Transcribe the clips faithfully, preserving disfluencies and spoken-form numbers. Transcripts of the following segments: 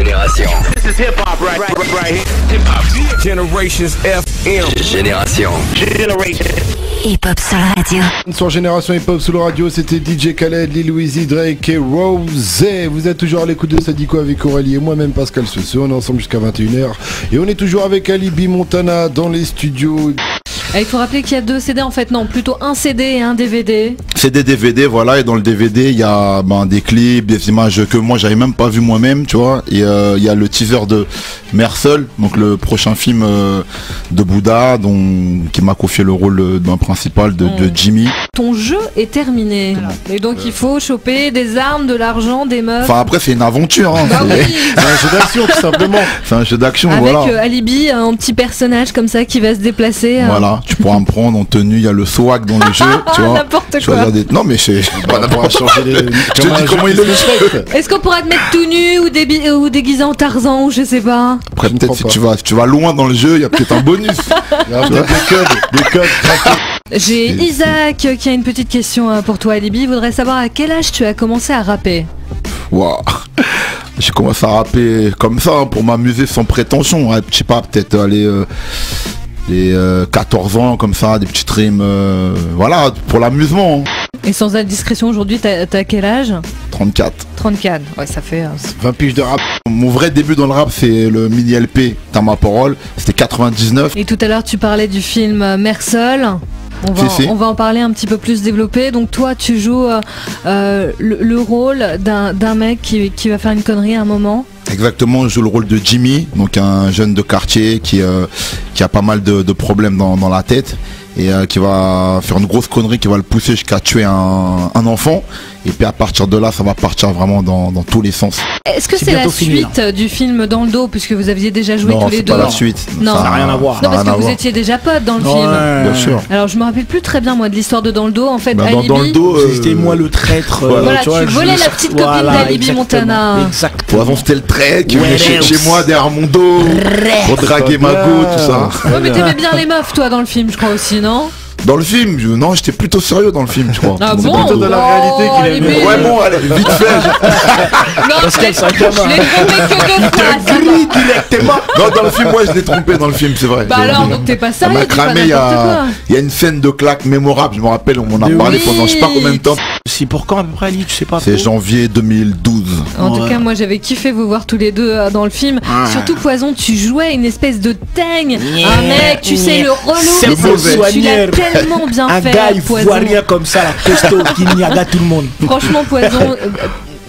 Génération. This is hip hop right, right, right here. Hip hop. Generations F M. Génération. Generation. Hip Hop Soul Radio. Sur Génération Hip Hop Soul Radio, c'était D J Khaled, Lilouizy, Drake et Rose. Vous êtes toujours à l'écoute de Sadiko avec Aurélie et moi-même Pascal Sousseau. On est ensemble jusqu'à vingt et une heures et on est toujours avec Alibi Montana dans les studios. Il faut rappeler qu'il y a deux C D en fait, non, plutôt un C D et un D V D. C'est des D V D, voilà, et dans le D V D, il y a ben, des clips, des images que moi, j'avais même pas vu moi-même, tu vois, et il euh, y a le teaser de Mère Seule, donc le prochain film euh, de Bouddha, dont, qui m'a confié le rôle d'un principal de, de Jimmy. Ton jeu est terminé, voilà. Et donc euh... il faut choper des armes, de l'argent, des meufs. Enfin après, c'est une aventure, hein, bah c'est oui. un jeu d'action, tout simplement. C'est un jeu d'action, voilà. Avec euh, Alibi, un petit personnage comme ça qui va se déplacer. Euh... Voilà. Tu pourras me prendre en tenue, il y a le swag dans le jeu, tu vois. N'importe quoi. Des... Non mais c'est... Bah, on changer les... Je te dis comment il le Est-ce qu'on pourra te mettre tout nu ou, débi... ou déguisé en Tarzan ou je sais pas. Après peut-être si tu vas, tu vas loin dans le jeu, il y a peut-être un bonus. Il y a peut-être des codes, des codes. J'ai Isaac qui a une petite question pour toi Alibi. Il voudrait savoir à quel âge tu as commencé à rapper. Waouh. J'ai commencé à rapper comme ça pour m'amuser sans prétention. Je sais pas, peut-être aller... Euh... des euh, quatorze ans comme ça, des petites rimes, euh, voilà, pour l'amusement. Et sans indiscrétion aujourd'hui, t'as quel âge? Trente-quatre. Trente-quatre, ouais, ça fait... Euh... vingt piges de rap. Mon vrai début dans le rap, c'est le mini-L P, T'as ma parole, c'était quatre-vingt-dix-neuf. Et tout à l'heure, tu parlais du film Mère Seule. On va, si, si. on va en parler un petit peu plus développé. Donc toi, tu joues euh, euh, le, le rôle d'un mec qui, qui va faire une connerie à un moment. Exactement, je joue le rôle de Jimmy, donc un jeune de quartier qui, euh, qui a pas mal de, de problèmes dans, dans la tête et euh, qui va faire une grosse connerie qui va le pousser jusqu'à tuer un, un enfant. Et puis à partir de là, ça va partir vraiment dans, dans tous les sens. Est-ce que c'est la suite fini, du film Dans le dos, puisque vous aviez déjà joué non, tous les deux? Non, c'est pas la suite. Non, ça n'a rien à voir. Non, parce que vous voir. étiez déjà potes dans le non, film. Ouais, bien sûr. Alors je me rappelle plus très bien moi de l'histoire de Dans le dos. En fait, ben, Alibi. Dans, dans le dos, euh... c'était moi le traître. Euh, voilà, tu, vois, tu volais la petite copine voilà, d'Alibi Montana. Exact. Avant c'était le traître qui venait chez moi derrière mon dos, pour draguer ma go, tout ça. Ouais, mais t'aimais bien les meufs, toi, dans le film, je crois aussi, non? Dans le film, je... non, j'étais plutôt sérieux dans le film, je crois. Ah bon, plutôt dans la réalité oh, qu'il aimait. Ouais, bon, allez, vite fait. Non, parce qu'elle s'en calme. Je l'ai trompé que deux fois. T'as cru qu'il Non, dans le film, ouais, je l'ai trompé dans le film, c'est vrai. Bah alors, donc t'es pas sérieux. On a cramé, il y a... y a une scène de claque mémorable, je me rappelle, on m'en a parlé oui. pendant je sais pas combien de temps. C'est pour quand à peu près, Ali? Tu sais pas? C'est janvier deux mille douze. En ouais. tout cas, moi j'avais kiffé vous voir tous les deux euh, dans le film. Ouais. Surtout Poison, tu jouais une espèce de teigne. Yeah. Un mec, tu yeah. sais, le relou. C'est Tu l'as tellement bien un fait. Un gars, il voit rien comme ça, la costaud qui niaga tout le monde. Franchement, Poison. Euh,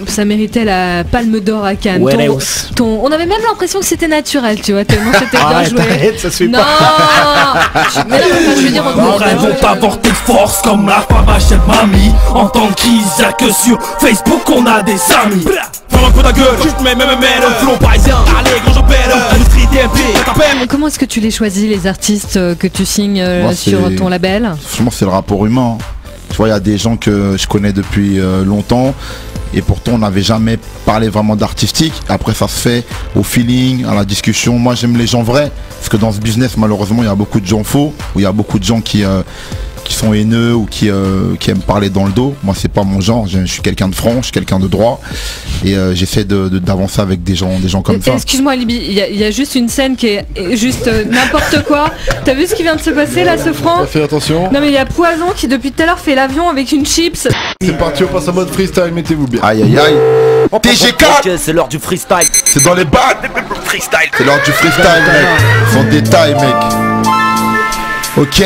ça méritait la palme d'or à Cannes. Ouais, ton, ton, on avait même l'impression que c'était naturel, tu vois, tellement c'était bien joué. Ça se fait non, pas. Je, mais là, je veux dire, on vont t'apporter de force comme la femme à chef mamie. En tant qu'Isaac sur Facebook, on a des amis. Prends un peu ta gueule, juste mes mêmes mêmes. Flow parisien, allez, quand j'appelle, industrie D M P. Comment est-ce que tu les choisis, les artistes que tu signes Moi, sur ton label? Franchement, c'est le rapport humain. Tu vois, il y a des gens que je connais depuis longtemps. Et pourtant on n'avait jamais parlé vraiment d'artistique. Après ça se fait au feeling, à la discussion. Moi j'aime les gens vrais. Parce que dans ce business malheureusement il y a beaucoup de gens faux. Ou il y a beaucoup de gens qui, euh, qui sont haineux ou qui, euh, qui aiment parler dans le dos. Moi c'est pas mon genre, je, je suis quelqu'un de franc, je suis quelqu'un de droit. Et euh, j'essaie d'avancer de, de, avec des gens, des gens comme et, ça. Excuse-moi Alibi, il y, y a juste une scène qui est juste euh, n'importe quoi. T'as vu ce qui vient de se passer là, ce franc? Fais attention. Non mais il y a Poison qui depuis tout à l'heure fait l'avion avec une chips. C'est parti, on passe en mode freestyle, mettez-vous bien. Aïe aïe aïe. T G quatre, c'est l'heure du freestyle. C'est dans les battes. C'est l'heure du freestyle mec. Sans détail mec. Ok.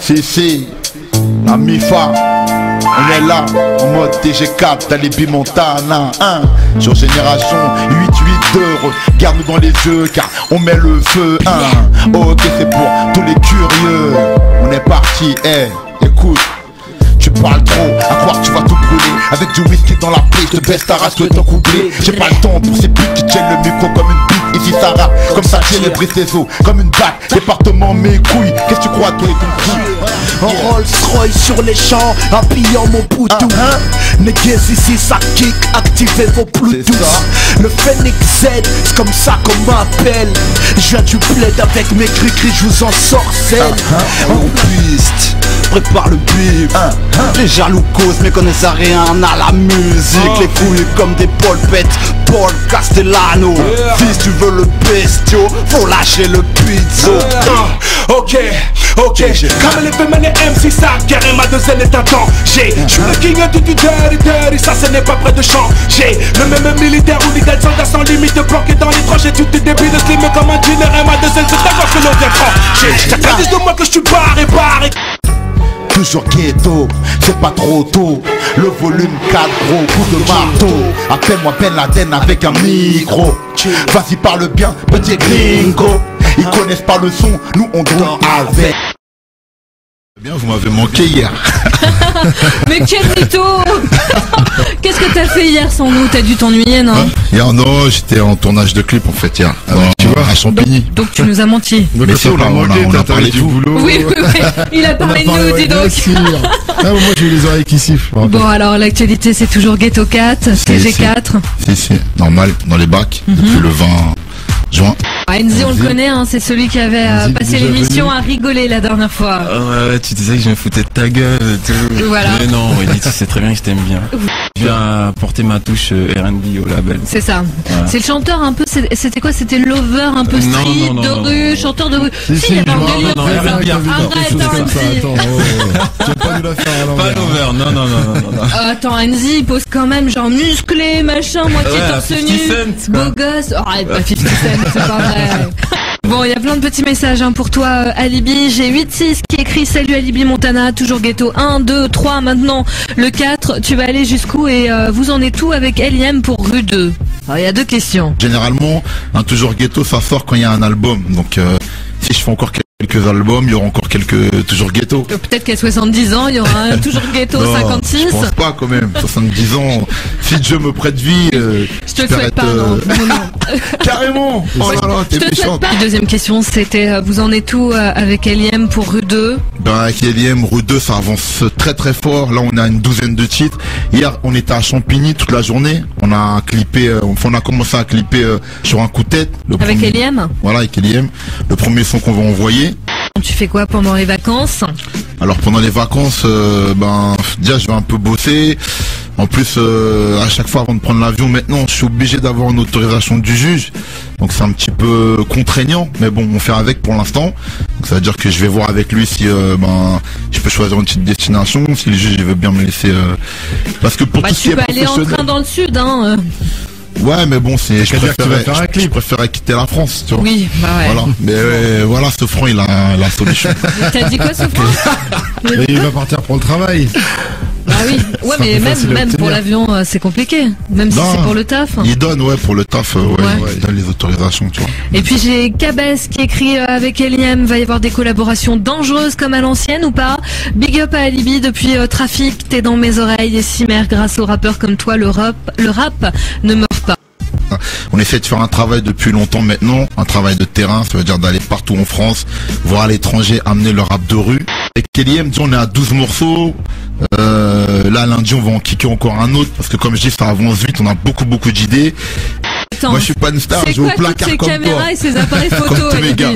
Si si. La mi-fa. On est là en mode T G quatre, Alibi Montana un sur Génération huit huit deux. Regarde-nous dans les yeux car on met le feu un. Ok, c'est pour tous les curieux. On est parti, eh hey, écoute. Tu parles trop, à croire tu vas tout brûler. Avec du whisky dans la plaie, je te baisse ta race le temps couplé. J'ai pas le temps pour ces putes qui tiennent le micro comme une bite. Ici ça rappe, comme ça tire les bris des os, comme une batte, département mes couilles. Qu'est-ce que tu crois toi et ton cul? En Rolls Royce sur les champs, habillant mon poutou. Négés ici ça kick, activez vos bluetooth. Le Phoenix Z, c'est comme ça qu'on m'appelle. Je viens du plaid avec mes cri-cri, je vous en sorcelle. En piste, prépare le bip. Les jaloux causent mais connaissent à rien à la musique. Les couilles comme des polpettes Paul Castellano, yeah. Si tu veux le bestio, faut lâcher le pizzo, yeah. uh, Ok, ok, comme les femmes et M C savent carré ma deuxième est un danger. Je suis le king du du dirty dirty, ça ce n'est pas près de changer. Le même militaire ou l'idée sans sans limite, bloqué dans les tranches. Et tu te débiles de slimmer comme un dîner et ma deuxième c'est d'avoir que l'on vient trancher. T'as dit de moi que je suis barré, barré. Toujours ghetto, c'est pas trop tôt. Le volume quatre, gros coup de marteau. Appelle-moi Ben Laden avec un micro. Vas-y parle bien, petit gringo. Ils connaissent pas le son, nous on donne avec. Bien, vous m'avez manqué hier. Mais quel mytho. Qu'est-ce que t'as fait hier sans nous? T'as dû t'ennuyer, non? Hier, non, j'étais en tournage de clip en fait hier. Alors, tu vois, à Champigny. Donc, donc tu nous as menti. Mais si, on, on a manqué, on a parlé du boulot. Oui, oui, oui. Il a parlé de nous, dis donc. Ah, moi j'ai les oreilles qui sifflent. Bon alors l'actualité c'est toujours Ghetto quatre, T G quatre. Si, si, normal, dans les bacs, mm-hmm. depuis le vingt juin. Ah, Enzi, on le connaît, hein, c'est celui qui avait euh, passé l'émission à rigoler la dernière fois. Euh, ouais, ouais, tu disais que je me foutais de ta gueule et tout. Voilà. Mais non, Aurélie, tu sais très bien que je t'aime bien. Je viens porter ma touche R and B au label. C'est ça. Voilà. C'est le chanteur un peu, c'était quoi? C'était lover un peu street, non, non, non, de rue, non, non, chanteur de rue. Si, si, si il y a non, un délire. Non, non, pas lover, non, non, non, non. Attends, Enzi, il pose quand même genre musclé, machin, moitié torse nu, beau gosse. Arrête, pas cinquante cents, c'est pas vrai. Bon, il y a plein de petits messages hein, pour toi, euh, Alibi. J'ai huit six qui écrit salut Alibi Montana, toujours ghetto un, deux, trois, maintenant le quatre. Tu vas aller jusqu'où et euh, vous en êtes où avec L I M pour Rue deux? Il y a deux questions. Généralement, un toujours ghetto, ça sort quand il y a un album. Donc, euh, si je fais encore quelque Quelques albums, il y aura encore quelques toujours ghetto. Peut-être qu'à soixante-dix ans, il y aura un toujours ghetto non, cinquante-six. Je pense pas quand même. soixante-dix ans, si Dieu me prête vie. Euh, je te le souhaite pas, euh... non, non, non. Carrément. Oh là là, t'es méchante. La deuxième question, c'était euh, vous en êtes où euh, avec L I M pour Rue deux? Ben avec L I M, Rue deux, ça avance très très fort. Là, on a une douzaine de titres. Hier, on était à Champigny toute la journée. On a clippé, euh, on a commencé à clipper euh, sur un coup de tête. Le avec premier... L I M. Voilà, avec L I M. Le premier son qu'on va envoyer. Tu fais quoi pendant les vacances? Alors pendant les vacances, euh, ben déjà je vais un peu bosser. En plus, euh, à chaque fois avant de prendre l'avion, maintenant je suis obligé d'avoir une autorisation du juge. Donc c'est un petit peu contraignant, mais bon, on fait avec pour l'instant. Donc ça veut dire que je vais voir avec lui si euh, ben, je peux choisir une petite destination, si le juge il veut bien me laisser. Euh... Parce que pour bah, tout ce qui est professionnel. Tu peux aller en train dans le sud, hein. Euh... Ouais, mais bon, c'est je, je, je préférais quitter la France, tu vois. Oui, bah ouais. Voilà, mais euh, voilà, Sofran, il a la solution. T'as dit quoi, Sofran? Il va partir pour le travail. Ah oui, ouais, mais même, même pour l'avion, c'est compliqué. Même non, si c'est pour le taf. Hein. Il donne, ouais, pour le taf, ouais, ouais. Ouais, il donne les autorisations, tu vois. Et puis j'ai Cabès qui écrit euh, avec L I M, va y avoir des collaborations dangereuses comme à l'ancienne ou pas? Big up à Alibi, depuis euh, Trafic, t'es dans mes oreilles et si mère, grâce aux rappeurs comme toi, le rap, le rap ne meurt pas. On essaie de faire un travail depuis longtemps maintenant, un travail de terrain, ça veut dire d'aller partout en France, voir à l'étranger, amener le rap de rue. Et L I M, on est à douze morceaux. Euh, là lundi on va en kicker encore un autre parce que comme je dis ça avance vite, on a beaucoup beaucoup d'idées. Moi je suis pas une star, je vais au placard comme toi. Et ses appareils photos, comme les gars.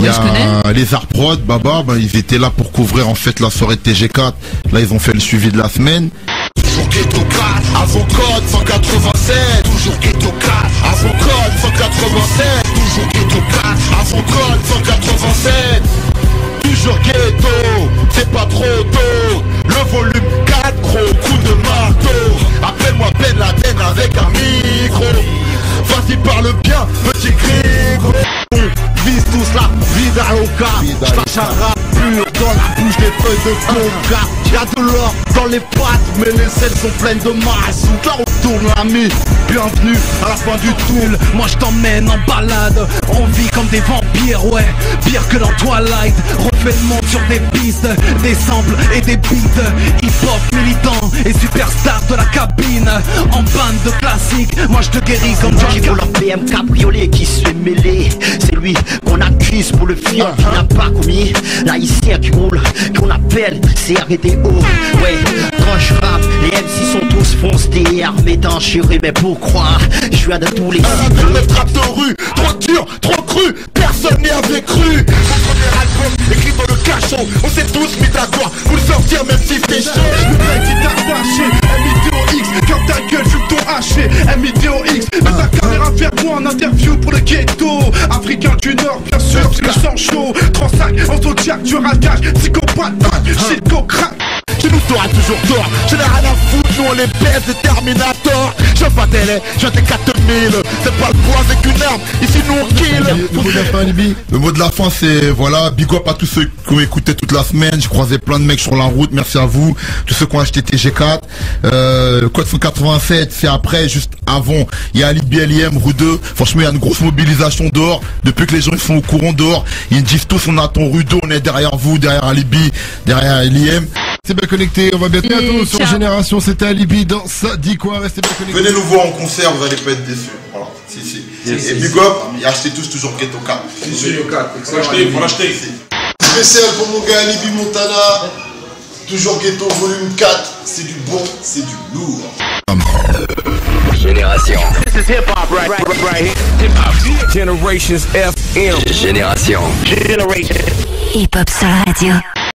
Il y a les Arts Prod, Baba, bah, ils étaient là pour couvrir en fait la soirée de T G quatre. Là ils ont fait le suivi de la semaine. Toujours Ghetto quatre, avant code cent quatre-vingt-sept. Toujours Ghetto quatre, avant code cent quatre-vingt-sept. Toujours Ghetto quatre, avant code cent quatre-vingt-sept. Toujours ghetto, c'est pas trop tôt. Le volume quatre, gros coup de marteau. Appelle-moi Ben Laden avec un micro. Vas-y parle bien, petit gringo. On vise tous la vida loca. J'lâche un rap pur dans la bouche des feuilles de coca. Y'a de l'or dans les pattes, mais les selles sont pleines de masse. Là on tourne l'ami, bienvenue à la fin du tunnel. Moi je t'emmène en balade, on vit comme des vampires, ouais. Pire que dans Twilight, refais le monde sur des pistes, des samples et des beats. Hip-hop militant et superstar de la cabine. En panne de classique, moi je te guéris comme John. Qui vole en B M cabriolet qui se fait mêler. C'est lui qu'on accuse pour le fion qui n'a pas commis. L'haïtien qui roule, qu'on appelle C R D O. Ouais, tranche rap, les M C sont tous foncés, armés d'enchérés, mais pourquoi? Je suis à de tous les cités. Les frappes de rue, trop dur, trop cru, personne n'y avait cru. Mon premier album, écrit dans le cachot, on s'est tous mis d'accord pour le sortir même si fait chaud. Une vraie guitare fâchée, M I D O X, comme ta gueule, fume ton haché, M I D O X, mais sang chaud. Transac, autodiac, tu racages, psychopathe, psychocrate. Tu nous t'auras toujours tort, je n'ai rien à foutre, nous on les baisse des Terminator. Je pas télé, je t'ai quatre mille, c'est pas le poids, c'est qu'une arme, ici nous on kill. Le mot de la fin, Libi. Le mot de la fin c'est voilà, big up à tous ceux qui ont écouté toute la semaine, j'ai croisé plein de mecs sur la route, merci à vous, tous ceux qui ont acheté T G quatre, euh, code cent quatre-vingt-sept, c'est après, juste avant, il y a Alibi L I M, Rue deux, franchement il y a une grosse mobilisation dehors, depuis que les gens ils sont au courant dehors, ils disent tous on attend Rue deux, on est derrière vous, derrière Alibi, derrière L I M. C'est bien connecté, on va bien bientôt mmh, sur Génération, c'était Alibi dans Sadiko, restez bien connecté. Venez nous voir en concert, vous allez pas être déçus. Voilà, si si. Yes, et big up, achetez tous toujours Ghetto quatre. Ghetto quatre, il faut l'acheter ici. Spécial pour mon gars Alibi Montana, toujours Ghetto volume quatre, c'est du bon, c'est du lourd. Génération. This is hip hop right, right, right here. Hip hop. Generations F M. Génération. Génération. Hip hop sur radio.